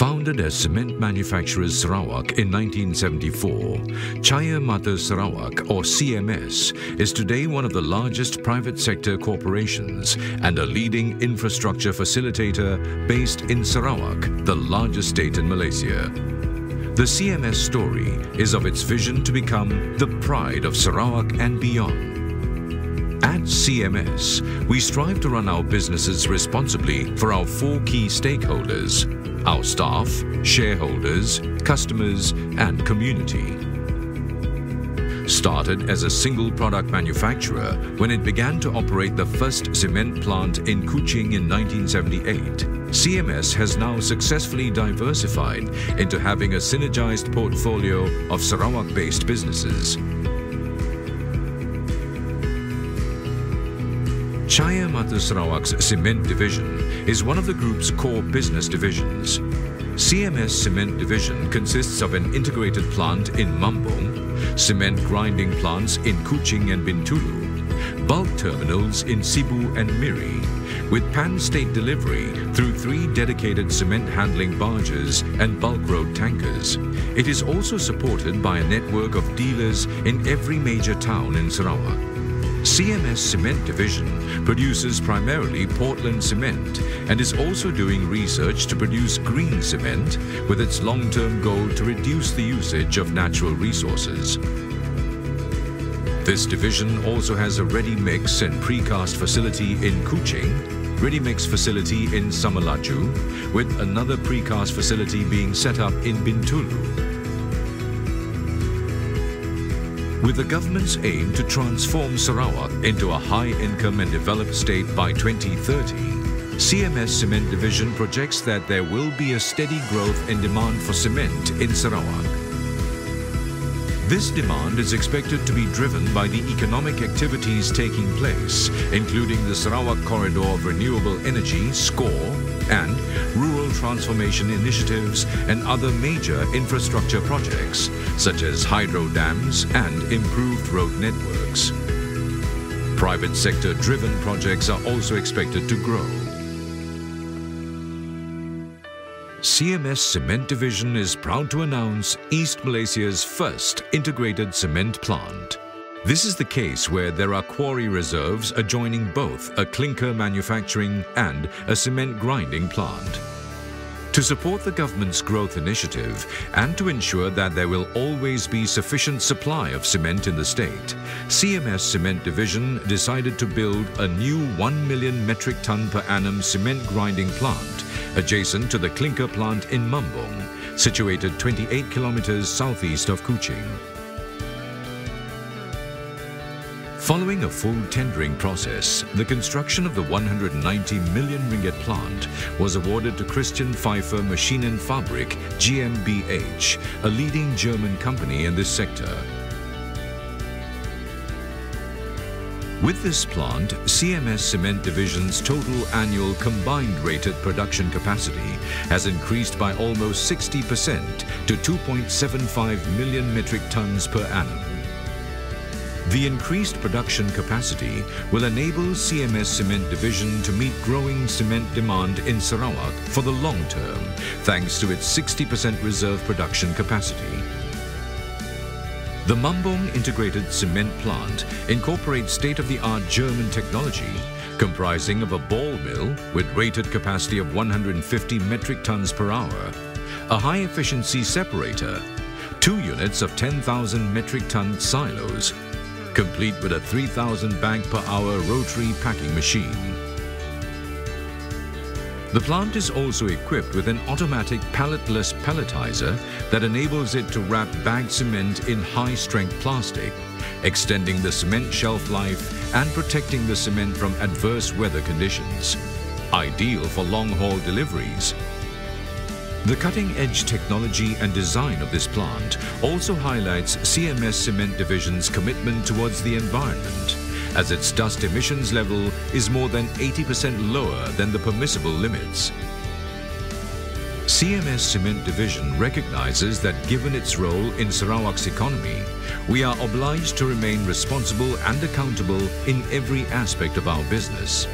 Founded as Cement Manufacturers Sarawak in 1974, Cahya Mata Sarawak, or CMS, is today one of the largest private sector corporations and a leading infrastructure facilitator based in Sarawak, the largest state in Malaysia. The CMS story is of its vision to become the pride of Sarawak and beyond. At CMS, we strive to run our businesses responsibly for our four key stakeholders: our staff, shareholders, customers, and community. Started as a single product manufacturer when it began to operate the first cement plant in Kuching in 1978, CMS has now successfully diversified into having a synergized portfolio of Sarawak-based businesses. Cahya Mata Sarawak's Cement Division is one of the group's core business divisions. CMS Cement Division consists of an integrated plant in Mambong, cement grinding plants in Kuching and Bintulu, bulk terminals in Sibu and Miri, with pan-state delivery through 3 dedicated cement handling barges and bulk road tankers. It is also supported by a network of dealers in every major town in Sarawak. CMS Cement Division produces primarily Portland cement and is also doing research to produce green cement with its long-term goal to reduce the usage of natural resources. This division also has a ready-mix and precast facility in Kuching, ready-mix facility in Samalaju, with another precast facility being set up in Bintulu. With the government's aim to transform Sarawak into a high-income and developed state by 2030, CMS Cement Division projects that there will be a steady growth in demand for cement in Sarawak. This demand is expected to be driven by the economic activities taking place, including the Sarawak Corridor of Renewable Energy, SCORE, and rural transformation initiatives and other major infrastructure projects such as hydro dams and improved road networks. Private sector driven projects are also expected to grow. CMS Cement Division is proud to announce East Malaysia's first integrated cement plant. This is the case where there are quarry reserves adjoining both a clinker manufacturing and a cement grinding plant. To support the government's growth initiative and to ensure that there will always be sufficient supply of cement in the state, CMS Cement Division decided to build a new 1 million metric ton per annum cement grinding plant adjacent to the clinker plant in Mambong, situated 28 kilometers southeast of Kuching. Following a full tendering process, the construction of the 190 million ringgit plant was awarded to Christian Pfeiffer Maschinenfabrik, GMBH, a leading German company in this sector. With this plant, CMS Cement Division's total annual combined rated production capacity has increased by almost 60% to 2.75 million metric tons per annum. The increased production capacity will enable CMS Cement Division to meet growing cement demand in Sarawak for the long term, thanks to its 60% reserve production capacity. The Mambong Integrated Cement Plant incorporates state-of-the-art German technology, comprising of a ball mill with rated capacity of 150 metric tons per hour, a high-efficiency separator, 2 units of 10,000 metric ton silos, complete with a 3,000 bag per hour rotary packing machine. The plant is also equipped with an automatic palletless pelletizer that enables it to wrap bagged cement in high-strength plastic, extending the cement shelf life and protecting the cement from adverse weather conditions, ideal for long-haul deliveries. The cutting-edge technology and design of this plant also highlights CMS Cement Division's commitment towards the environment, as its dust emissions level is more than 80% lower than the permissible limits. CMS Cement Division recognizes that given its role in Sarawak's economy, we are obliged to remain responsible and accountable in every aspect of our business.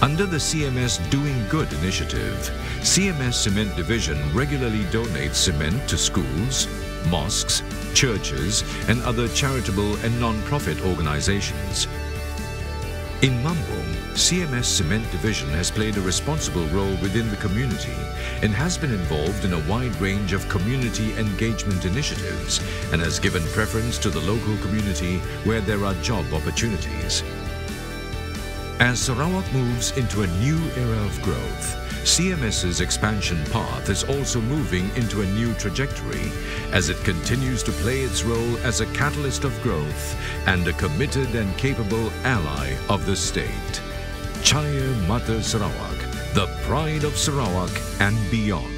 Under the CMS Doing Good initiative, CMS Cement Division regularly donates cement to schools, mosques, churches and other charitable and non-profit organizations. In Mambong, CMS Cement Division has played a responsible role within the community and has been involved in a wide range of community engagement initiatives and has given preference to the local community where there are job opportunities. As Sarawak moves into a new era of growth, CMS's expansion path is also moving into a new trajectory as it continues to play its role as a catalyst of growth and a committed and capable ally of the state. Cahya Mata Sarawak, the pride of Sarawak and beyond.